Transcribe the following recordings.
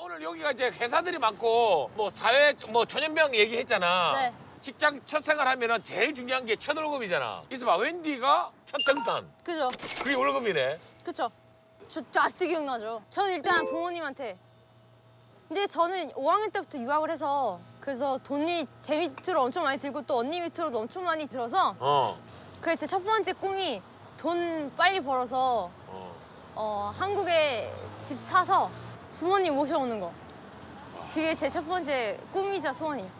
오늘 여기가 이제 회사들이 많고 뭐 사회 뭐 전염병 얘기했잖아. 네. 직장 첫 생활하면은 제일 중요한 게 첫 월급이잖아. 있어봐, 웬디가 첫 정산. 그죠. 그게 월급이네. 그쵸. 저 아직도 기억나죠. 저는 일단 부모님한테. 근데 저는 5학년 때부터 유학을 해서 그래서 돈이 제 밑으로 엄청 많이 들고 또 언니 밑으로도 엄청 많이 들어서 그게 제 첫 번째 꿈이 돈 빨리 벌어서 한국에 집 사서 부모님 모셔오는 거. 그게 제 첫 번째 꿈이자 소원이에요.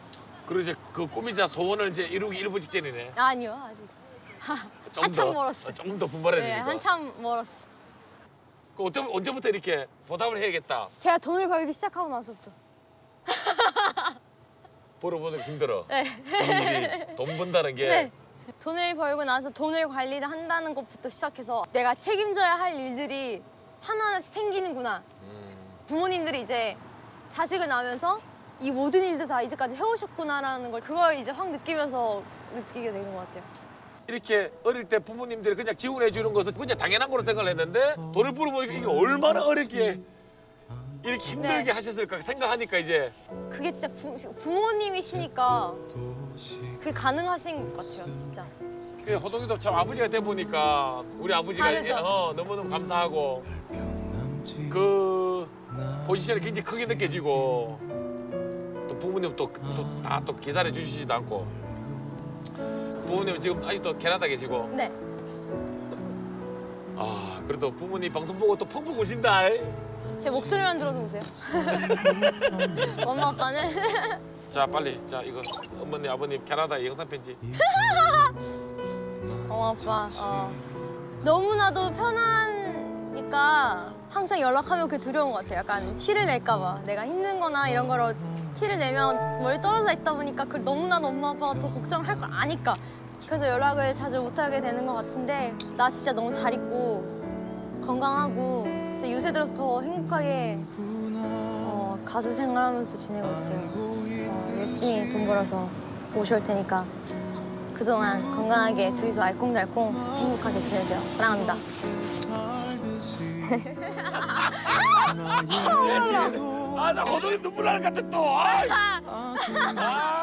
그러지 그 꿈이자 소원을 이제 이루기 일부 직전이네. 아니요 아직. 한참 멀었어. 조금 더 분발해야 되니까. 네, 한참 멀었어. 그 언제부터 이렇게 보답을 해야겠다. 제가 돈을 벌기 시작하고 나서부터. 벌어보는 힘들어. 네. 돈 번다는 게. 네. 돈을 벌고 나서 돈을 관리를 한다는 것부터 시작해서 내가 책임져야 할 일들이 하나하나씩 생기는구나. 부모님들이 이제 자식을 낳으면서 이 모든 일들 다 이제까지 해오셨구나라는 걸 그걸 이제 확 느끼게 되는 것 같아요. 이렇게 어릴 때 부모님들이 그냥 지원해 주는 것을 그냥 당연한 거로 생각을 했는데 돈을 뿌려보니까 이게 얼마나 어렵게 이렇게 힘들게 네. 하셨을까 생각하니까 이제 그게 진짜 부모님이시니까 그게 가능하신 것 같아요, 진짜. 그 호동이도 참 아버지가 돼 보니까 우리 아버지가 이제, 너무너무 감사하고 그 포지션이 굉장히 크게 느껴지고 부모님 또 기다려 주시지도 않고 부모님 지금 아직도 캐나다 계시고 네. 아 그래도 부모님 방송 보고 또 펑펑 우신다. 제 목소리만 들어도 우세요. 엄마 아빠는 자 빨리 자 이거 어머니 아버님 캐나다 영상 편지. 엄마 아빠 너무나도 편하니까 항상 연락하면 그게 두려운 것 같아요. 약간 티를 낼까 봐 내가 힘든 거나 이런 거로 티를 내면 멀리 떨어져 있다 보니까 그걸 너무나도 엄마 아빠가 더 걱정을 할 걸 아니까 그래서 연락을 자주 못하게 되는 것 같은데 나 진짜 너무 잘 있고 건강하고 진짜 요새 들어서 더 행복하게 가수 생활하면서 지내고 있어요. 열심히 돈 벌어서 모셔올 테니까 그동안 건강하게 둘이서 알콩달콩 행복하게 지내세요. 사랑합니다. 아, 나 호동이 눈물 나는 것 같아 또.